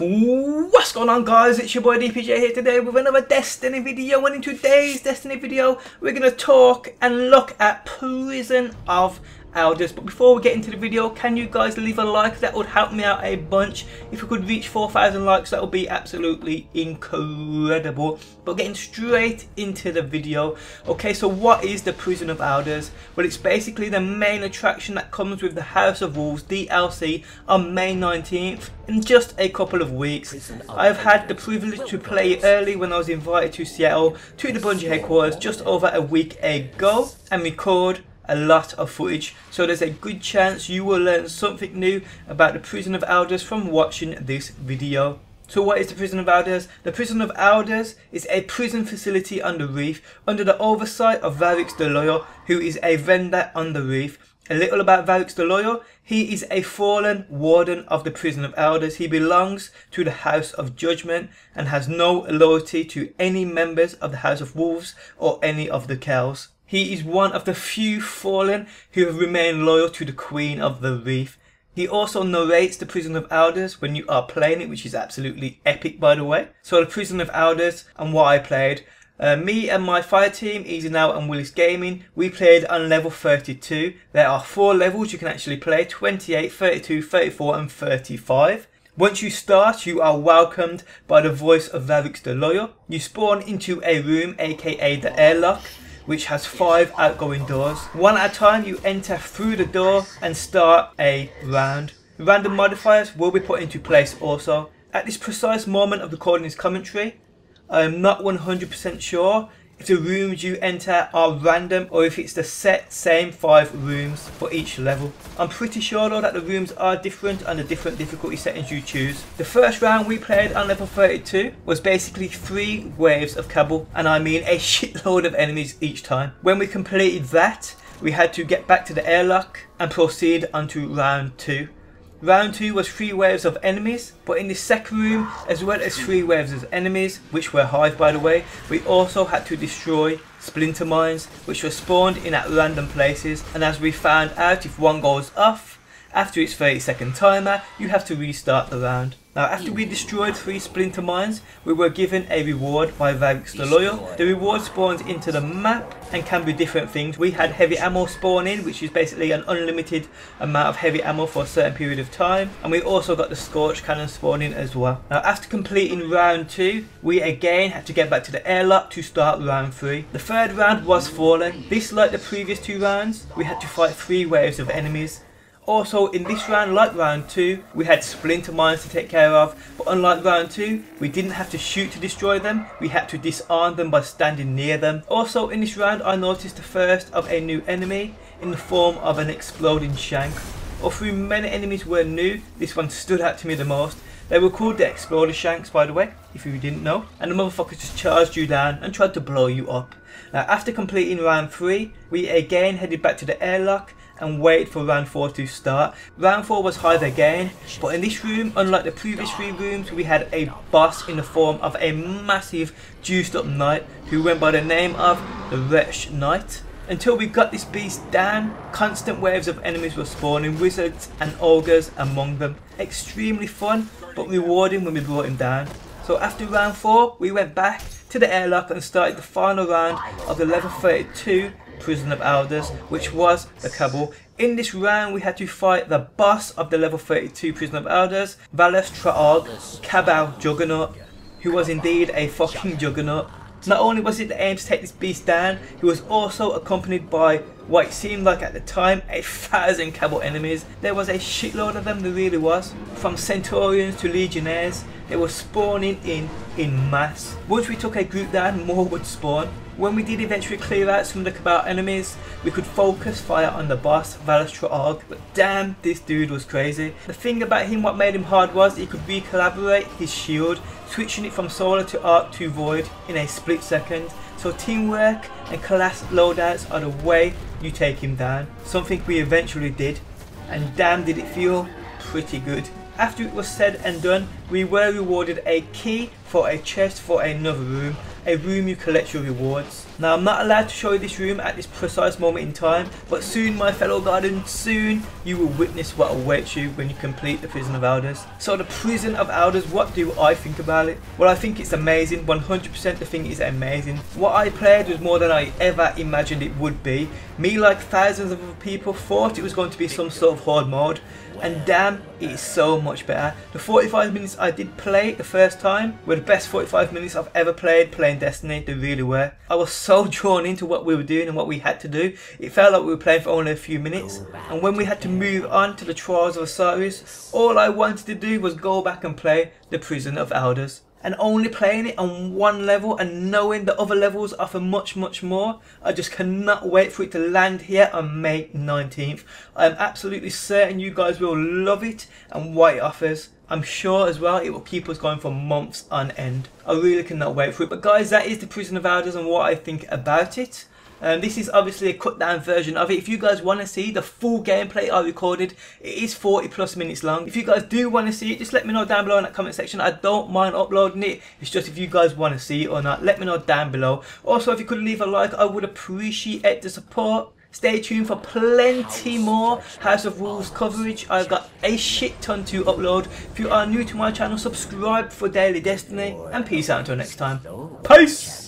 What's going on, guys? It's your boy DPJ here today with another Destiny video, and in today's Destiny video we're going to talk and look at Prison of Elders. But before we get into the video, can you guys leave a like? That would help me out a bunch. If we could reach 4,000 likes, that would be absolutely incredible. But getting straight into the video. Okay, so what is the Prison of Elders? Well, it's basically the main attraction that comes with the House of Wolves DLC on May 19th in just a couple of weeks. I've had the privilege to play it early when I was invited to Seattle to the Bungie headquarters just over a week ago and record a lot of footage, so there's a good chance you will learn something new about the Prison of Elders from watching this video. So what is the Prison of Elders? The Prison of Elders is a prison facility on the reef under the oversight of Variks the Loyal, who is a vendor on the reef. A little about Variks the Loyal: he is a fallen warden of the Prison of Elders. He belongs to the House of Judgment and has no loyalty to any members of the House of Wolves or any of the Kells. He is one of the few fallen who have remained loyal to the Queen of the Reef. He also narrates the Prison of Elders when you are playing it, which is absolutely epic, by the way. So the Prison of Elders and what I played. Me and my fire team, Easy Now and Willis Gaming, we played on level 32. There are 4 levels you can actually play: 28, 32, 34 and 35. Once you start, you are welcomed by the voice of Variks the Loyal. You spawn into a room, aka the airlock, which has 5 outgoing doors. One at a time, you enter through the door and start a round. Random modifiers will be put into place also. At this precise moment of recording this commentary, I am not 100% sure if the rooms you enter are random or if it's the same 5 rooms for each level. I'm pretty sure though that the rooms are different and the different difficulty settings you choose. The first round we played on level 32 was basically 3 waves of Cabal, and I mean a shitload of enemies each time. When we completed that, we had to get back to the airlock and proceed onto round 2. Round 2 was 3 waves of enemies, but in the second room, as well as 3 waves of enemies, which were Hive by the way, we also had to destroy splinter mines, which were spawned in at random places, and as we found out, if one goes off after its 30-second timer, you have to restart the round. Now, after we destroyed 3 splinter mines, we were given a reward by Variks the Loyal. The reward spawns into the map and can be different things. We had heavy ammo spawn in, which is basically an unlimited amount of heavy ammo for a certain period of time. And we also got the Scorch Cannon spawn in as well. Now, after completing round 2, we again had to get back to the airlock to start round 3. The third round was Fallen. This, like the previous 2 rounds, we had to fight 3 waves of enemies. Also, in this round, like round 2, we had splinter mines to take care of, but unlike round 2, we didn't have to shoot to destroy them, we had to disarm them by standing near them. Also, in this round, I noticed the first of a new enemy in the form of an exploding shank. Although many enemies were new, this one stood out to me the most. They were called the Exploder Shanks, by the way, if you didn't know, and the motherfuckers just charged you down and tried to blow you up. Now, after completing round 3, we again headed back to the airlock and waited for round 4 to start. Round 4 was Hive again, but in this room, unlike the previous 3 rooms, we had a boss in the form of a massive juiced up knight who went by the name of the Wretched Knight. Until we got this beast down, constant waves of enemies were spawning, wizards and ogres among them. Extremely fun, but rewarding when we brought him down. So after round 4, we went back to the airlock and started the final round of the level 32 Prison of Elders, which was the Cabal. In this round, we had to fight the boss of the level 32 Prison of Elders, Valus Traog, Cabal Juggernaut, who was indeed a fucking juggernaut. Not only was it the aim to take this beast down, he was also accompanied by what it seemed like at the time 1,000 Cabal enemies. There was a shitload of them, there really was. From Centaurians to Legionnaires, they were spawning in mass. Once we took a group down, more would spawn. When we did eventually clear out some of the Cabal enemies, we could focus fire on the boss, Valus Traog, but damn, this dude was crazy. The thing about him, what made him hard, was he could recollaborate his shield, switching it from solar to arc to void in a split second. So teamwork and class loadouts are the way you take him down, something we eventually did, and damn did it feel pretty good. After it was said and done, we were rewarded a key for a chest for another room, a room you collect your rewards. Now I'm not allowed to show you this room at this precise moment in time, but soon my fellow guardians, soon you will witness what awaits you when you complete the Prison of Elders. So the Prison of Elders, what do I think about it? Well, I think it's amazing, 100% the thing is amazing. What I played was more than I ever imagined it would be. Me, like thousands of other people, thought it was going to be some sort of hard mode, and damn, it is so much better. The 45 minutes I did play the first time were the best 45 minutes I've ever played playing Destiny. They really were. I was so drawn into what we were doing and what we had to do. It felt like we were playing for only a few minutes, and when we had to move on to the Trials of Osiris, all I wanted to do was go back and play the Prison of Elders. And only playing it on one level and knowing the other levels offer much more. I just cannot wait for it to land here on May 19th. I am absolutely certain you guys will love it and what it offers. I'm sure as well it will keep us going for months on end. I really cannot wait for it. But guys, that is the Prison of Elders and what I think about it. This is obviously a cut down version of it. If you guys want to see the full gameplay I recorded, it is 40 plus minutes long. If you guys do want to see it, just let me know down below in that comment section. I don't mind uploading it, it's just if you guys want to see it or not, let me know down below. Also, if you could leave a like, I would appreciate the support. Stay tuned for plenty more House of Wolves coverage. I've got a shit ton to upload. If you are new to my channel, subscribe for Daily Destiny, and peace out until next time. Peace!